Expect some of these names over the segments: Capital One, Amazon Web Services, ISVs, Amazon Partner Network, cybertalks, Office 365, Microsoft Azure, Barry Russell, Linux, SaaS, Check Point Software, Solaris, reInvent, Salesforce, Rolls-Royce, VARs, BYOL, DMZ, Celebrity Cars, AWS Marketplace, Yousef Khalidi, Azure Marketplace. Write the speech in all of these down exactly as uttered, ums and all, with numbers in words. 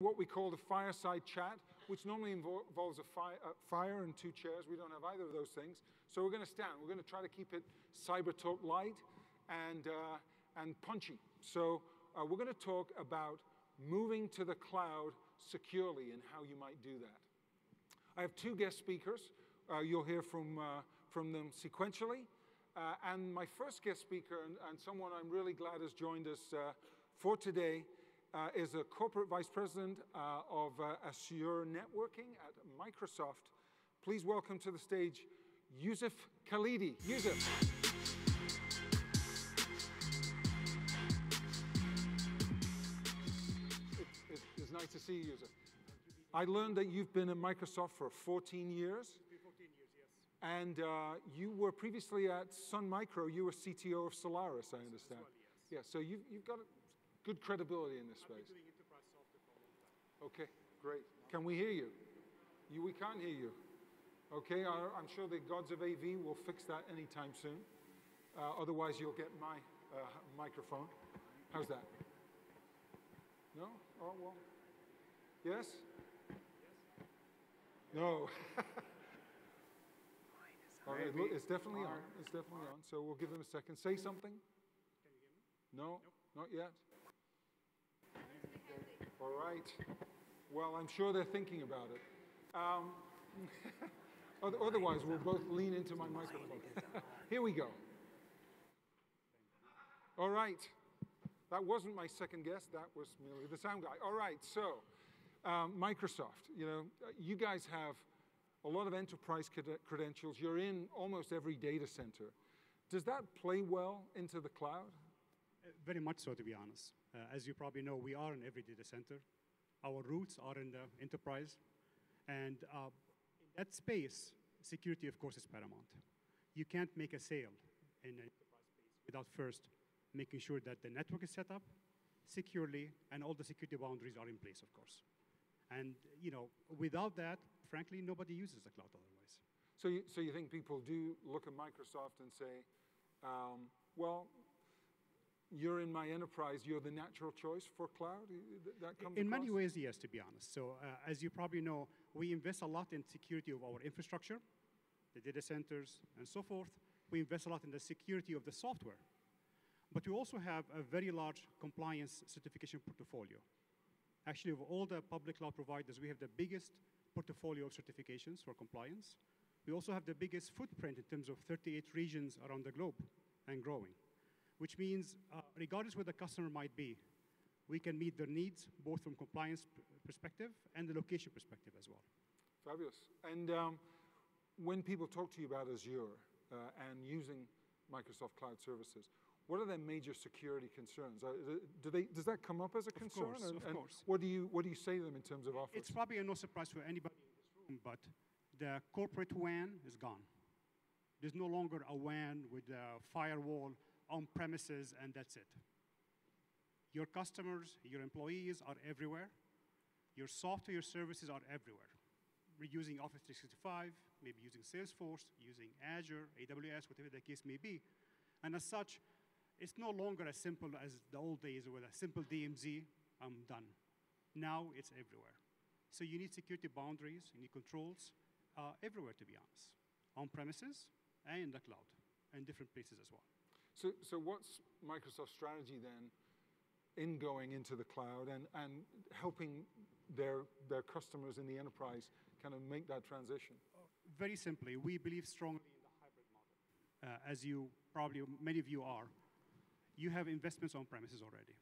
what we call the fireside chat, which normally involves a fire, a fire and two chairs. We don't have either of those things. So we're going to stand. We're going to try to keep it cyber talk light and, uh, and punchy. So uh, we're going to talk about moving to the cloud securely and how you might do that. I have two guest speakers. Uh, you'll hear from, uh, from them sequentially. Uh, and my first guest speaker, and, and someone I'm really glad has joined us uh, for today, uh, is a corporate vice president uh, of uh, Azure Networking at Microsoft. Please welcome to the stage Yousef Khalidi. Yousef. It's nice to see you, Yousef. I learned that you've been at Microsoft for fourteen years. fourteen years, yes. And uh, you were previously at Sun Micro. You were C T O of Solaris, I understand. Well, yes. Yeah, so you've, you've got good credibility in this I've space. I've been doing enterprise software for a long time. OK, great. Can we hear you? you we can't hear you. OK, our, I'm sure the gods of A V will fix that anytime soon. Uh, otherwise, you'll get my uh, microphone. How's that? No? Oh, well. Yes? Yes. No. All right, look, it's definitely on. It's definitely on. So we'll give them a second. Say something. Can you hear me? No, nope. Not yet. All right. Well, I'm sure they're thinking about it. Um, otherwise, we'll both lean into my microphone. Here we go. All right. That wasn't my second guest. That was merely the sound guy. All right. So. Um, Microsoft, you know, you guys have a lot of enterprise credentials. You're in almost every data center. Does that play well into the cloud? Uh, very much so, to be honest. Uh, as you probably know, we are in every data center. Our roots are in the enterprise. And uh, in that space, security, of course, is paramount. You can't make a sale in an enterprise space without first making sure that the network is set up securely and all the security boundaries are in place, of course. And you know, without that, frankly, nobody uses the cloud otherwise. So you, so you think people do look at Microsoft and say, um, well, you're in my enterprise. You're the natural choice for cloud? That comes in across? Many ways, yes, to be honest. So uh, as you probably know, we invest a lot in security of our infrastructure, the data centers, and so forth. We invest a lot in the security of the software. But we also have a very large compliance certification portfolio. Actually, of all the public cloud providers, we have the biggest portfolio of certifications for compliance. We also have the biggest footprint in terms of thirty-eight regions around the globe and growing, which means uh, regardless where the customer might be, we can meet their needs, both from compliance perspective and the location perspective as well. Fabulous. And um, when people talk to you about Azure uh, and using Microsoft Cloud Services, what are their major security concerns? Do they, does that come up as a concern? Of course, and, of course. What do, you, what do you say to them in terms of offers? It's probably no surprise for anybody in this room, but the corporate W A N is gone. There's no longer a W A N with a firewall on premises, and that's it. Your customers, your employees are everywhere. Your software, your services are everywhere. We're using Office three sixty-five, maybe using Salesforce, using Azure, A W S, whatever the case may be. And as such, it's no longer as simple as the old days with a simple D M Z, I'm done. Now it's everywhere. So you need security boundaries, you need controls uh, everywhere, to be honest, on premises and in the cloud, and different places as well. So, so what's Microsoft's strategy then in going into the cloud and, and helping their, their customers in the enterprise kind of make that transition? Uh, very simply, we believe strongly in the hybrid model, uh, as you probably, many of you are. You have investments on premises already.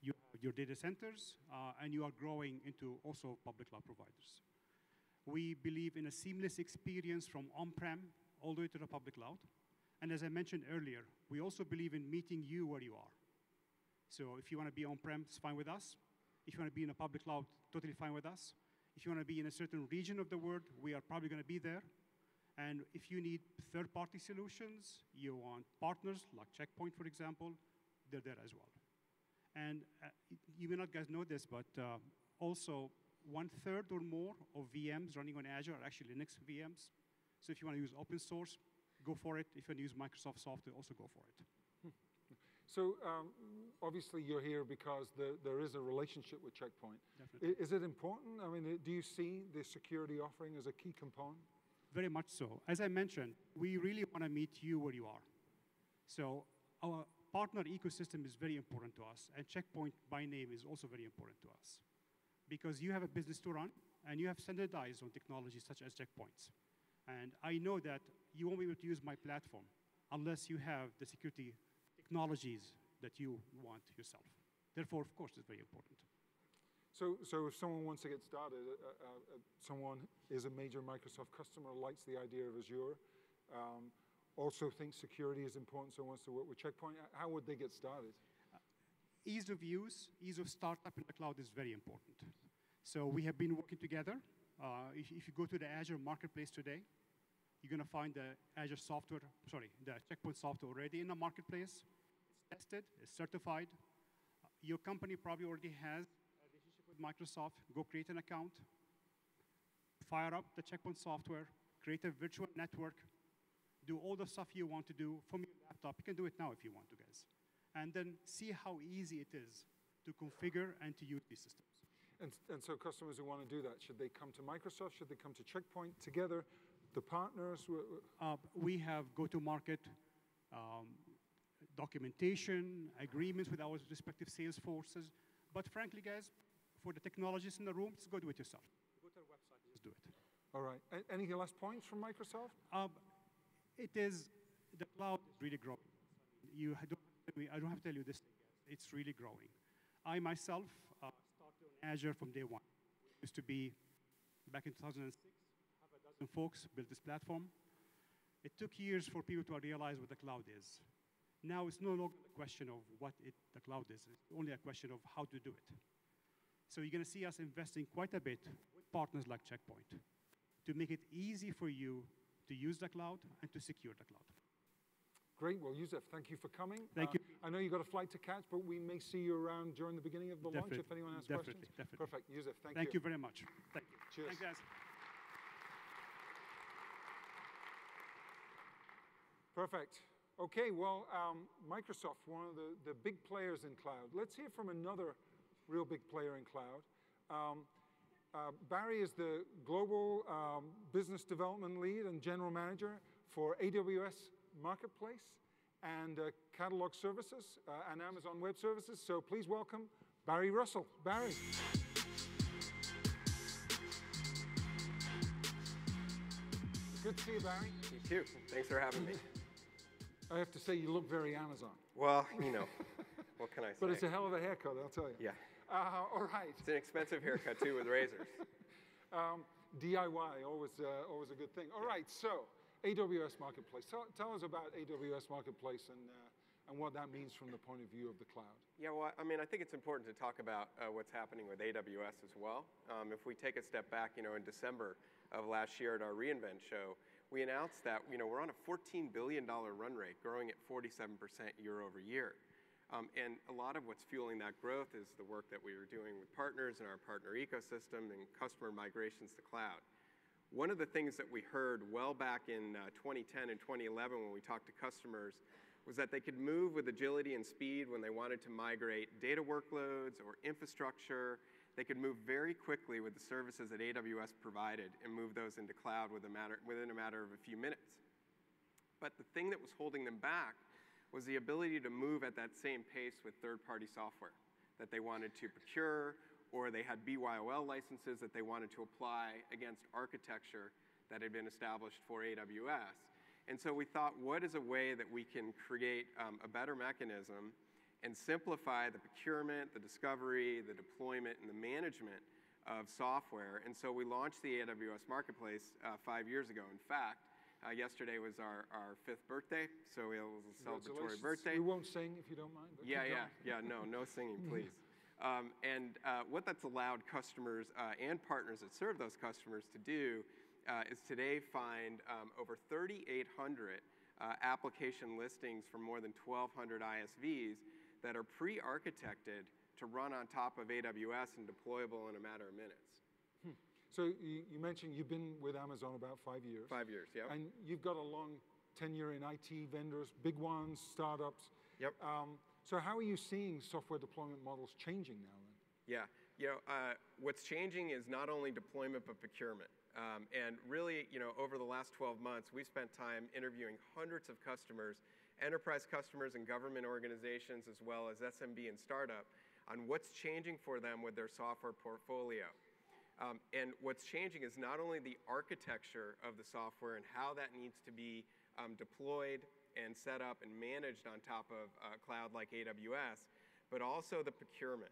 You have your data centers, uh, and you are growing into also public cloud providers. We believe in a seamless experience from on-prem all the way to the public cloud. And as I mentioned earlier, we also believe in meeting you where you are. So if you want to be on-prem, it's fine with us. If you want to be in a public cloud, totally fine with us. If you want to be in a certain region of the world, we are probably going to be there. And if you need third-party solutions, you want partners like Check Point, for example, they're there as well. And uh, you may not guys know this, but uh, also one third or more of V Ms running on Azure are actually Linux V Ms. So if you want to use open source, go for it. If you want to use Microsoft software, also go for it. So um, obviously you're here because the, there is a relationship with Check Point. Definitely. Is it important? I mean, do you see the security offering as a key component? Very much so. As I mentioned, we really want to meet you where you are. So our partner ecosystem is very important to us, and Check Point by name is also very important to us, because you have a business to run, and you have standardized on technologies such as checkpoints. And I know that you won't be able to use my platform unless you have the security technologies that you want yourself. Therefore, of course, it's very important. So, so if someone wants to get started, uh, uh, someone is a major Microsoft customer, likes the idea of Azure, um, also thinks security is important, so wants to work with Check Point, how would they get started? Uh, ease of use, ease of startup in the cloud is very important. So we have been working together. Uh, if, if you go to the Azure Marketplace today, you're going to find the Azure software, sorry, the Check Point software already in the marketplace. It's tested, it's certified. Uh, your company probably already has a relationship with Microsoft. Go create an account, fire up the Check Point software, create a virtual network, do all the stuff you want to do from your laptop. You can do it now if you want to, guys. And then see how easy it is to configure and to use these systems. And, and so customers who want to do that, should they come to Microsoft? Should they come to Check Point together? The partners? Uh, we have go-to-market um, documentation, agreements with our respective sales forces. But frankly, guys, for the technologists in the room, just go do it yourself. Go to our website and just do it. All right. Any last points from Microsoft? Um, it is, the cloud is really growing. You don't, I don't have to tell you this thing, guys. It's really growing. I myself uh, started on Azure from day one. It used to be, back in two thousand six, half a dozen folks built this platform. It took years for people to realize what the cloud is. Now it's no longer a question of what it, the cloud is. It's only a question of how to do it. So you're going to see us investing quite a bit with partners like Check Point to make it easy for you to use the cloud and to secure the cloud. Great. Well, Yousef, thank you for coming. Thank uh, you. I know you've got a flight to catch, but we may see you around during the beginning of the definitely, launch if anyone has definitely, questions. Definitely. Perfect. Yousef, thank, thank you. Thank you very much. Thank you. Cheers. Thanks, guys. Perfect. Okay, well, um, Microsoft, one of the, the big players in cloud. Let's hear from another real big player in cloud. Um, uh, Barry is the global um, business development lead and general manager for A W S Marketplace and uh, Catalog Services uh, and Amazon Web Services. So please welcome Barry Russell. Barry. Good to see you, Barry. You too. Thanks for having me. I have to say, you look very Amazon. Well, you know, what can I say? But it's a hell of a haircut, I'll tell you. Yeah. Uh, all right. It's an expensive haircut, too, with razors. um, D I Y, always, uh, always a good thing. All yeah. right, so. A W S Marketplace. Tell, tell us about A W S Marketplace and, uh, and what that means from the point of view of the cloud. Yeah, well, I mean, I think it's important to talk about uh, what's happening with A W S as well. Um, if we take a step back, you know, in December of last year at our reInvent show, we announced that, you know, we're on a fourteen billion dollar run rate, growing at forty-seven percent year over year. Um, and a lot of what's fueling that growth is the work that we were doing with partners and our partner ecosystem and customer migrations to cloud. One of the things that we heard well back in uh, twenty ten and twenty eleven when we talked to customers was that they could move with agility and speed when they wanted to migrate data workloads or infrastructure. They could move very quickly with the services that A W S provided and move those into cloud within a matter, within a matter of a few minutes. But the thing that was holding them back was the ability to move at that same pace with third-party software that they wanted to procure, or they had B Y O L licenses that they wanted to apply against architecture that had been established for A W S. And so we thought, what is a way that we can create um, a better mechanism and simplify the procurement, the discovery, the deployment, and the management of software? And so we launched the A W S Marketplace uh, five years ago. In fact, uh, yesterday was our, our fifth birthday, so we had a little celebratory birthday. We won't sing if you don't mind. But yeah, yeah, yeah, no, no singing, please. Um, and uh, what that's allowed customers uh, and partners that serve those customers to do uh, is today find um, over thirty-eight hundred uh, application listings from more than twelve hundred I S Vs that are pre-architected to run on top of A W S and deployable in a matter of minutes. Hmm. So you, you mentioned you've been with Amazon about five years. Five years, yeah. And you've got a long tenure in I T vendors, big ones, startups. Yep. Um, So how are you seeing software deployment models changing now then? Yeah, you know, uh, what's changing is not only deployment, but procurement. Um, and really, you know, over the last twelve months, we've spent time interviewing hundreds of customers, enterprise customers and government organizations, as well as S M B and startup, on what's changing for them with their software portfolio. Um, and what's changing is not only the architecture of the software and how that needs to be um, deployed and set up and managed on top of a cloud like A W S, but also the procurement.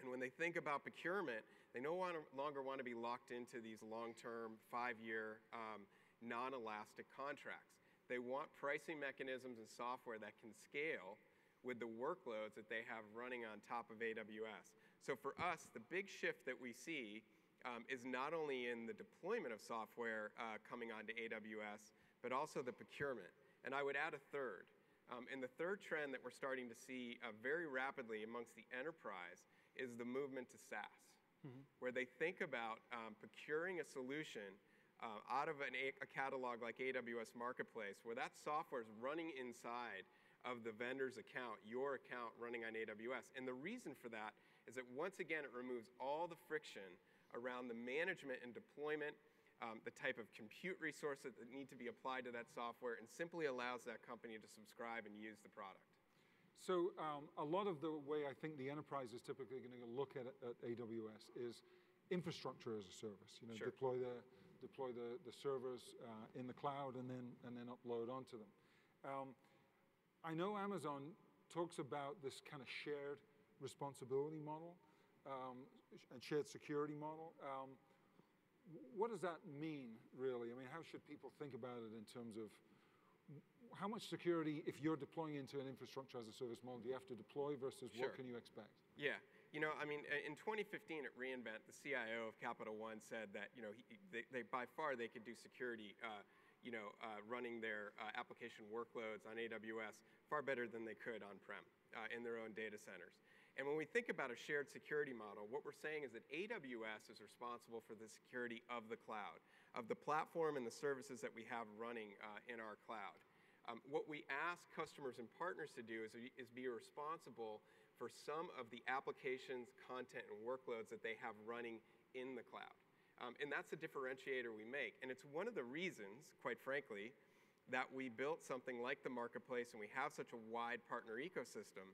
And when they think about procurement, they no longer want to be locked into these long-term, five-year, um, non-elastic contracts. They want pricing mechanisms and software that can scale with the workloads that they have running on top of A W S. So for us, the big shift that we see um, is not only in the deployment of software uh, coming onto A W S, but also the procurement. And I would add a third. Um, and the third trend that we're starting to see uh, very rapidly amongst the enterprise is the movement to SaaS, mm-hmm. where they think about um, procuring a solution uh, out of an, a catalog like A W S Marketplace, where that software is running inside of the vendor's account, your account running on A W S. And the reason for that is that, once again, it removes all the friction around the management and deployment, um, the type of compute resources that need to be applied to that software, and simply allows that company to subscribe and use the product. So um, a lot of the way I think the enterprise is typically going to look at, at A W S is infrastructure as a service. You know, sure. deploy the deploy the, the servers uh, in the cloud and then and then upload onto them. Um, I know Amazon talks about this kind of shared responsibility model um, and shared security model. Um, what does that mean, really? I mean, how should people think about it in terms of how much security, if you're deploying into an infrastructure as a service model, do you have to deploy versus sure. what can you expect? Yeah, you know, I mean, in twenty fifteen at reInvent, the C I O of Capital One said that, you know, he, they, they, by far they could do security, uh, you know, uh, running their uh, application workloads on A W S far better than they could on-prem uh, in their own data centers. And when we think about a shared security model, what we're saying is that A W S is responsible for the security of the cloud, of the platform and the services that we have running uh, in our cloud. Um, what we ask customers and partners to do is, is be responsible for some of the applications, content, and workloads that they have running in the cloud. Um, and that's a differentiator we make. And it's one of the reasons, quite frankly, that we built something like the marketplace and we have such a wide partner ecosystem,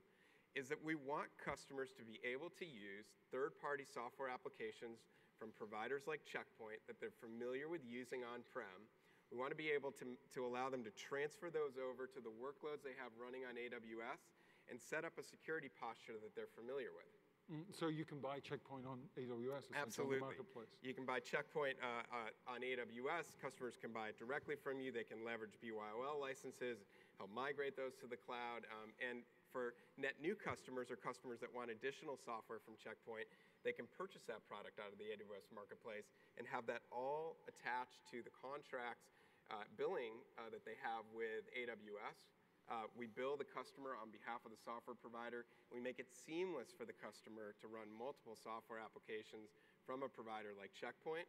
is that we want customers to be able to use third-party software applications from providers like Check Point that they're familiar with using on-prem. We want to be able to, to allow them to transfer those over to the workloads they have running on A W S and set up a security posture that they're familiar with. Mm, so you can buy Check Point on A W S? Absolutely. On the marketplace. You can buy Check Point uh, uh, on A W S. Customers can buy it directly from you. They can leverage B Y O L licenses, help migrate those to the cloud. Um, and for net new customers or customers that want additional software from Check Point, they can purchase that product out of the A W S Marketplace and have that all attached to the contracts uh, billing uh, that they have with A W S. Uh, we bill the customer on behalf of the software provider. We make it seamless for the customer to run multiple software applications from a provider like Check Point,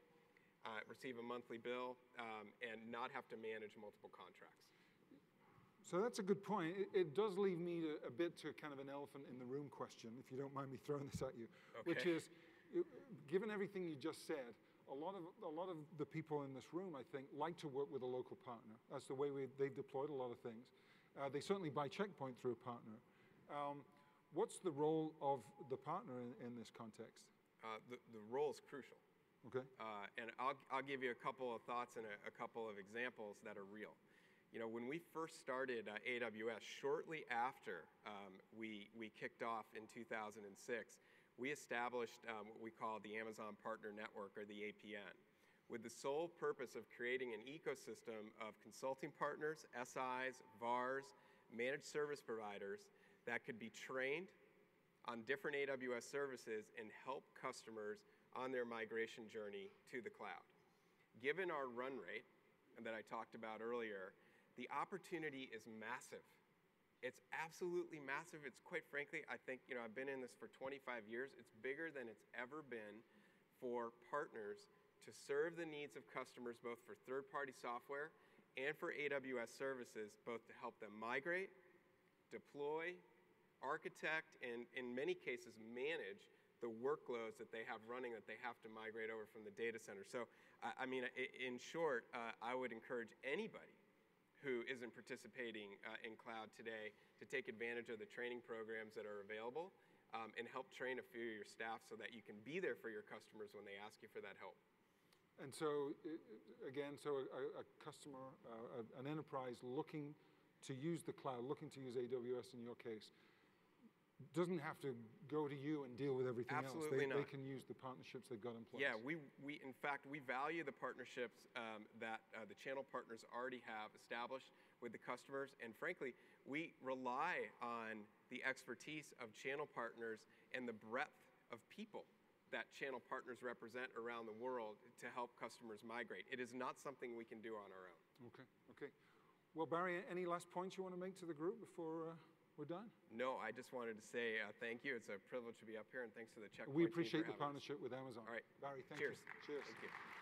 uh, receive a monthly bill, um, and not have to manage multiple contracts. So that's a good point. It, it does leave me to, a bit to kind of an elephant in the room question, if you don't mind me throwing this at you, okay. which is, given everything you just said, a lot of a lot of the people in this room, I think, like to work with a local partner. That's the way we, they've deployed a lot of things. Uh, they certainly buy Check Point through a partner. Um, what's the role of the partner in, in this context? Uh, the, the role is crucial. Okay. Uh, and I'll, I'll give you a couple of thoughts and a, a couple of examples that are real. You know, when we first started uh, A W S, shortly after um, we, we kicked off in two thousand six, we established um, what we call the Amazon Partner Network, or the A P N, with the sole purpose of creating an ecosystem of consulting partners, S Is, V A Rs, managed service providers that could be trained on different A W S services and help customers on their migration journey to the cloud. Given our run rate that I talked about earlier, the opportunity is massive. It's absolutely massive. It's, quite frankly, I think, you know, I've been in this for twenty-five years. It's bigger than it's ever been for partners to serve the needs of customers, both for third-party software and for A W S services, both to help them migrate, deploy, architect and, in many cases, manage the workloads that they have running that they have to migrate over from the data center. So, I mean, in short, uh, I would encourage anybody who isn't participating uh, in cloud today to take advantage of the training programs that are available um, and help train a few of your staff so that you can be there for your customers when they ask you for that help. And so, again, so a, a customer, uh, an enterprise looking to use the cloud, looking to use A W S in your case, doesn't have to go to you and deal with everything Absolutely else. They, not. they can use the partnerships they've got in place. Yeah, we, we in fact, we value the partnerships um, that uh, the channel partners already have established with the customers. And frankly, we rely on the expertise of channel partners and the breadth of people that channel partners represent around the world to help customers migrate. It is not something we can do on our own. Okay, okay. Well, Barry, any last points you want to make to the group before uh, we're done? No, I just wanted to say uh, thank you. It's a privilege to be up here, and thanks to the Check Point. We appreciate the partnership us. with Amazon. All right. Barry, thank Cheers. you. Cheers. Thank you.